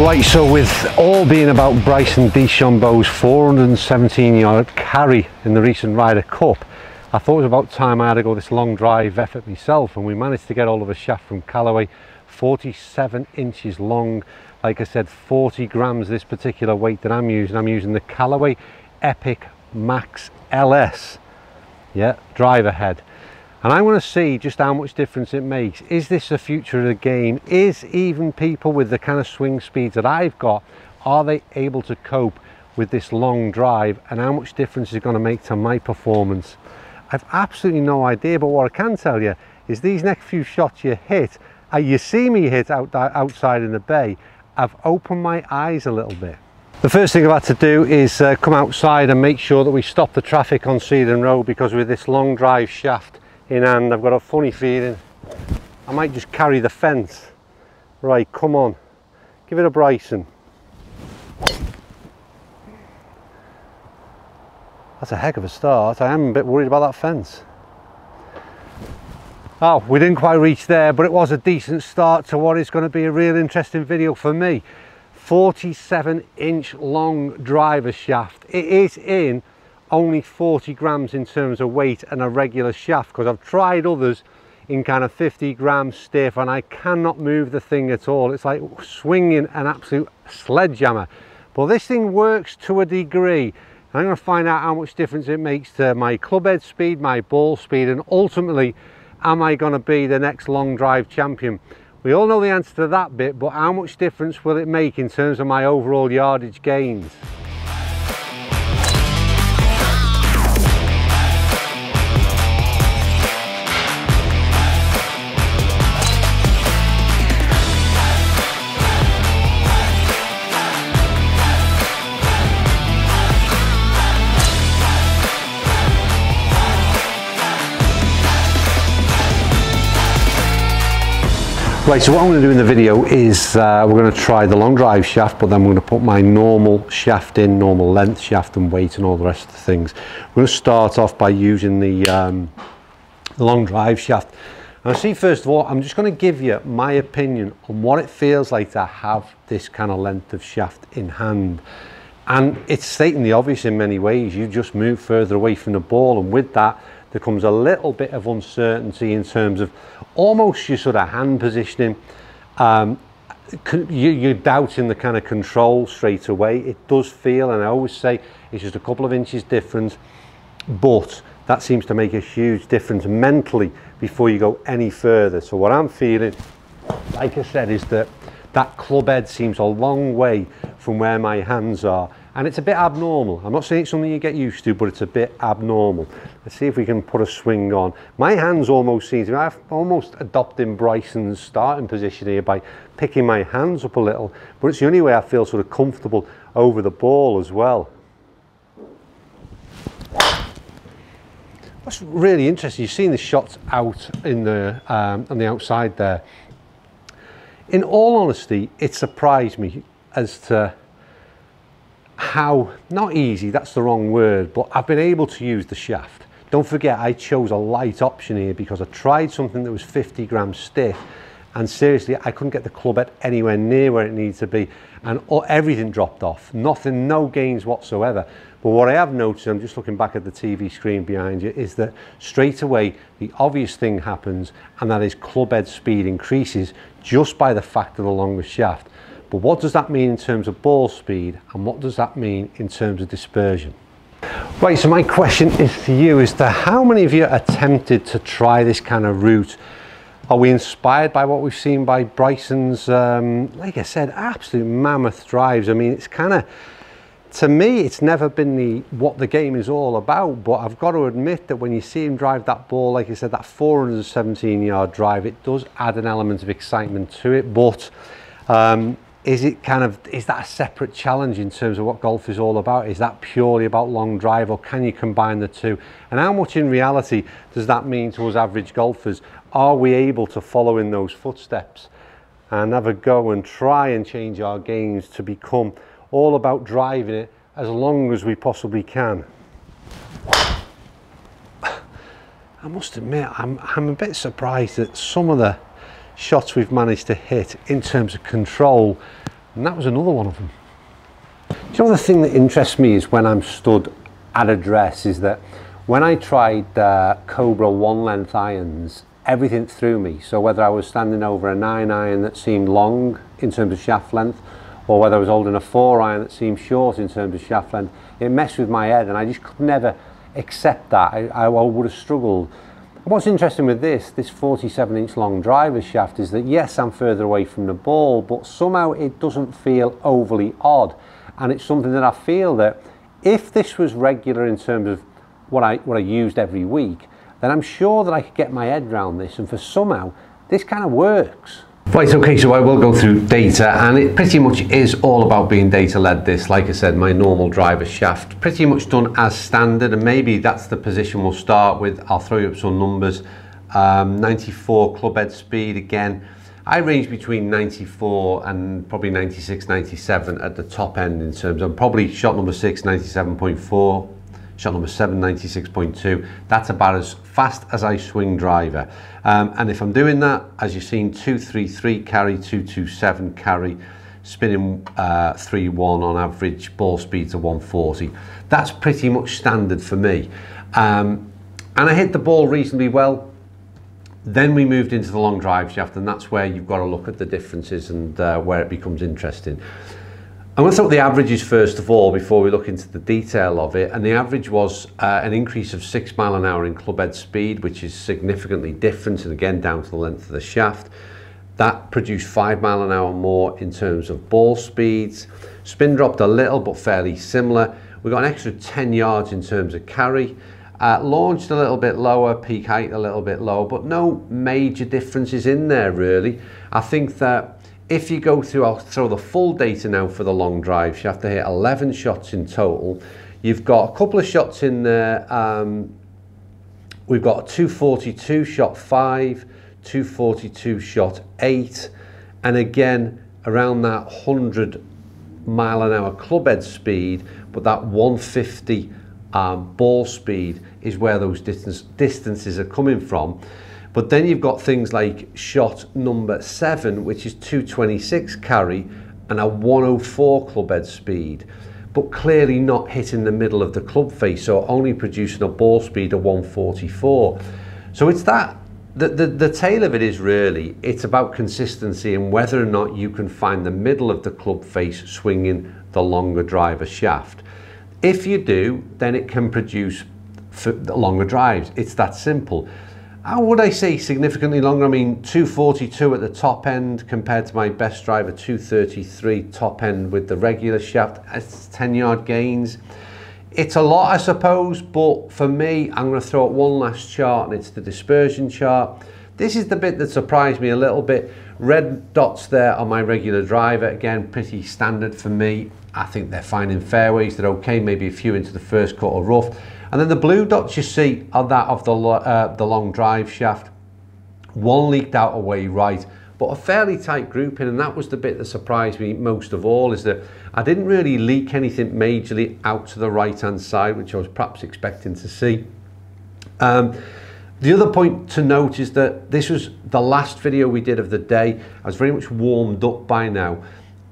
Right, so with all being about Bryson DeChambeau's 417-yard carry in the recent Ryder Cup, I thought it was about time I had to go this long drive effort myself, and we managed to get all of a shaft from Callaway, 47 inches long. Like I said, 40 grams this particular weight that I'm using. I'm using the Callaway Epic Max LS, yeah, driver head. And I want to see just how much difference it makes. Is this the future of the game? Is even people with the kind of swing speeds that I've got, are they able to cope with this long drive, and how much difference is it going to make to my performance? I've absolutely no idea, but what I can tell you is these next few shots you hit, you see me hit outside in the bay, I've opened my eyes a little bit. The first thing I've had to do is come outside and make sure that we stop the traffic on Cedar Road, because with this long drive shaft in hand, I've got a funny feeling I might just carry the fence. Right, come on, give it a Bryson. That's a heck of a start. I am a bit worried about that fence. Oh, we didn't quite reach there, but it was a decent start to what is going to be a real interesting video for me. 47 inch long driver shaft. It is in only 40 grams in terms of weight and a regular shaft, because I've tried others in kind of 50 grams stiff and I cannot move the thing at all. It's like swinging an absolute sledgehammer. But this thing works to a degree, and I'm going to find out how much difference it makes to my club head speed, my ball speed, and ultimately, am I going to be the next long drive champion? We all know the answer to that bit, but how much difference will it make in terms of my overall yardage gains? Right, so what I'm going to do in the video is we're going to try the long drive shaft, but then we're going to put my normal shaft in, normal length shaft and weight and all the rest of the things. We're going to start off by using the long drive shaft. And I see, first of all, I'm just going to give you my opinion on what it feels like to have this kind of length of shaft in hand. And it's stating the obvious in many ways. You just move further away from the ball, and with that, there comes a little bit of uncertainty in terms of almost your sort of hand positioning. You're doubting the kind of control straight away. It does feel, and I always say, it's just a couple of inches difference, but that seems to make a huge difference mentally before you go any further. So what I'm feeling, like I said, is that club head seems a long way from where my hands are, and it's a bit abnormal. I'm not saying it's something you get used to, but it's a bit abnormal. Let's see if we can put a swing on. My hands almost seem to be, I'm almost adopting Bryson's starting position here by picking my hands up a little, but it's the only way I feel sort of comfortable over the ball as well. What's really interesting, you've seen the shots out in the, on the outside there. In all honesty, it surprised me as to how, not easy, that's the wrong word, but I've been able to use the shaft. Don't forget, I chose a light option here because I tried something that was 50 grams stiff, and seriously, I couldn't get the club head anywhere near where it needed to be, and everything dropped off. Nothing, no gains whatsoever. But what I have noticed, I'm just looking back at the TV screen behind you, is that straight away the obvious thing happens, and that is club head speed increases just by the fact of the longer shaft. But what does that mean in terms of ball speed, and what does that mean in terms of dispersion? Right, so my question is to you is to how many of you are tempted to try this kind of route? Are we inspired by what we've seen by Bryson's, like I said, absolute mammoth drives? I mean, it's kind of, to me, it's never been what the game is all about, but I've got to admit that when you see him drive that ball, like I said, that 417-yard drive, it does add an element of excitement to it. But is that a separate challenge in terms of what golf is all about? Is that purely about long drive, or can you combine the two? And how much in reality does that mean to us average golfers? Are we able to follow in those footsteps and have a go and try and change our games to become all about driving it as long as we possibly can? I must admit, I'm a bit surprised at some of the shots we've managed to hit in terms of control. And that was another one of them. Do you know the thing that interests me is when I'm stood at a dress is that when I tried Cobra one length irons, everything threw me. So whether I was standing over a 9 iron that seemed long in terms of shaft length, or whether I was holding a 4 iron that seemed short in terms of shaft length, it messed with my head and I just could never accept that. I would have struggled. What's interesting with this 47 inch long driver's shaft is that yes, I'm further away from the ball, but somehow it doesn't feel overly odd. And it's something that I feel that if this was regular in terms of what I used every week, then I'm sure that I could get my head around this, and for somehow this kind of works. Right, okay, so I will go through data, and it pretty much is all about being data led. This, like I said, my normal driver shaft, pretty much done as standard, and maybe that's the position we'll start with. I'll throw you up some numbers. 94 club head speed, again I range between 94 and probably 96, 97 at the top end in terms of probably shot number 6, 97.4. Shot number 7, 96.2. That's about as fast as I swing driver. And if I'm doing that, as you've seen, 233 carry, 227 carry, spinning 3-1 on average, ball speed to 140. That's pretty much standard for me. And I hit the ball reasonably well. Then we moved into the long drive shaft, and that's where you've got to look at the differences and where it becomes interesting. I'm going to talk the averages first of all before we look into the detail of it, and the average was an increase of 6 miles an hour in club head speed, which is significantly different, and again down to the length of the shaft. That produced 5 miles an hour more in terms of ball speeds. Spin dropped a little but fairly similar. We got an extra 10 yards in terms of carry. Launched a little bit lower, peak height a little bit lower, but no major differences in there really. I think that if you go through, I'll throw the full data now for the long drive shaft. They hit 11 shots in total. You've got a couple of shots in there. We've got 242 shot 5, 242 shot 8, and again around that 100 mile an hour club head speed, but that 150 ball speed is where those distances are coming from. But then you've got things like shot number 7, which is 226 carry and a 104 club head speed, but clearly not hitting the middle of the club face, so only producing a ball speed of 144. So it's that, the tail of it is really, it's about consistency and whether or not you can find the middle of the club face swinging the longer driver shaft. If you do, then it can produce for the longer drives. It's that simple. How would I say significantly longer? I mean, 242 at the top end compared to my best driver, 233 top end with the regular shaft. It's 10 yard gains. It's a lot, I suppose, but for me, I'm going to throw out one last chart, and it's the dispersion chart. This is the bit that surprised me a little bit. Red dots there on my regular driver, again, pretty standard for me. I think they're finding fairways, they're okay, maybe a few into the first cut or rough. And then the blue dots you see are that of the long drive shaft. One leaked out away right, but a fairly tight grouping, and that was the bit that surprised me most of all, is that I didn't really leak anything majorly out to the right-hand side, which I was perhaps expecting to see. The other point to note is that this was the last video we did of the day. I was very much warmed up by now.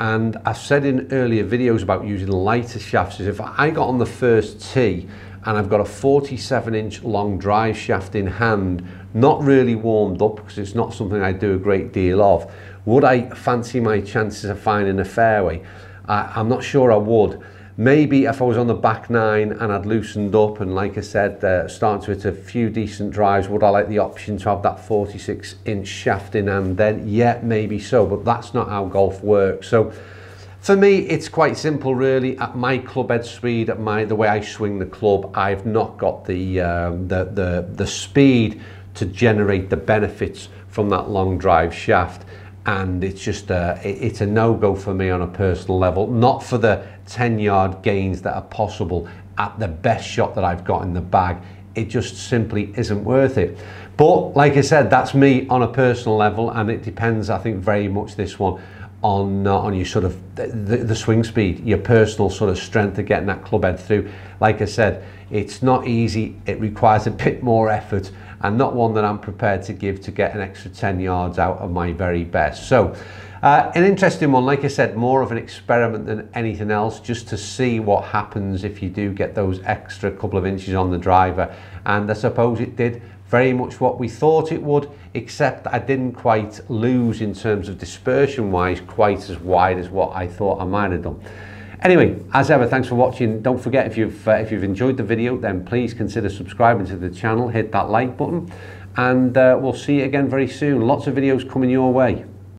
And I've said in earlier videos about using lighter shafts, is if I got on the first tee and I've got a 47 inch long drive shaft in hand, not really warmed up because it's not something I do a great deal of, would I fancy my chances of finding a fairway? I'm not sure I would. Maybe if I was on the back nine and I'd loosened up and, like I said, starting to hit a few decent drives, would I like the option to have that 46 inch shaft in hand then? Yeah, maybe so, but that's not how golf works. So for me, it's quite simple really. At my club head speed, at the way I swing the club, I've not got the speed to generate the benefits from that long drive shaft. And it's just it's a no-go for me on a personal level, not for the 10-yard gains that are possible at the best shot that I've got in the bag. It just simply isn't worth it. But like I said, that's me on a personal level, and it depends, I think, very much this one on your sort of the swing speed, your personal sort of strength of getting that club head through. Like I said, it's not easy. It requires a bit more effort. and not one that I'm prepared to give to get an extra 10 yards out of my very best. So an interesting one, like I said, more of an experiment than anything else, just to see what happens if you do get those extra couple of inches on the driver. And I suppose it did very much what we thought it would, except I didn't quite lose in terms of dispersion wise quite as wide as what I thought I might have done. Anyway, as ever, thanks for watching. Don't forget, if you've enjoyed the video, then please consider subscribing to the channel, hit that like button, and we'll see you again very soon. Lots of videos coming your way.